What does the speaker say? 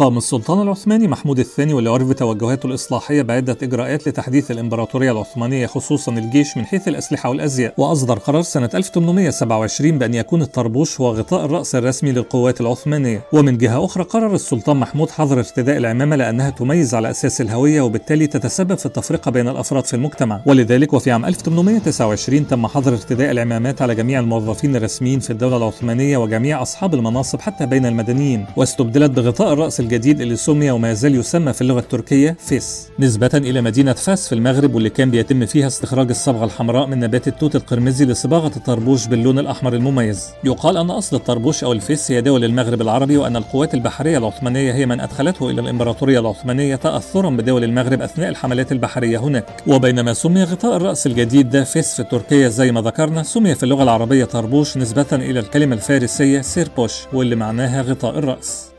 قام السلطان العثماني محمود الثاني واللي عرف بتوجهاته الإصلاحية بعدة إجراءات لتحديث الإمبراطورية العثمانية خصوصا الجيش من حيث الأسلحة والأزياء، وأصدر قرار سنة 1827 بأن يكون الطربوش هو غطاء الرأس الرسمي للقوات العثمانية. ومن جهة أخرى قرر السلطان محمود حظر ارتداء العمامة لأنها تميز على أساس الهوية وبالتالي تتسبب في التفرقة بين الأفراد في المجتمع، ولذلك وفي عام 1829 تم حظر ارتداء العمامات على جميع الموظفين الرسميين في الدولة العثمانية وجميع أصحاب المناصب حتى بين المدنيين، واستبدلت بغطاء الرأس الجديد اللي سمي وما يزال يسمى في اللغة التركية فاس، نسبة إلى مدينة فاس في المغرب، واللي كان بيتم فيها استخراج الصبغة الحمراء من نبات التوت القرمزي لصباغة الطربوش باللون الأحمر المميز. يقال أن أصل الطربوش أو الفاس هي دول المغرب العربي، وأن القوات البحرية العثمانية هي من أدخلته إلى الإمبراطورية العثمانية تأثرا بدول المغرب أثناء الحملات البحرية هناك. وبينما سمي غطاء الرأس الجديد ده فاس في تركيا زي ما ذكرنا، سمي في اللغة العربية طربوش نسبة إلى الكلمة الفارسية سيربوش واللي معناها غطاء الرأس.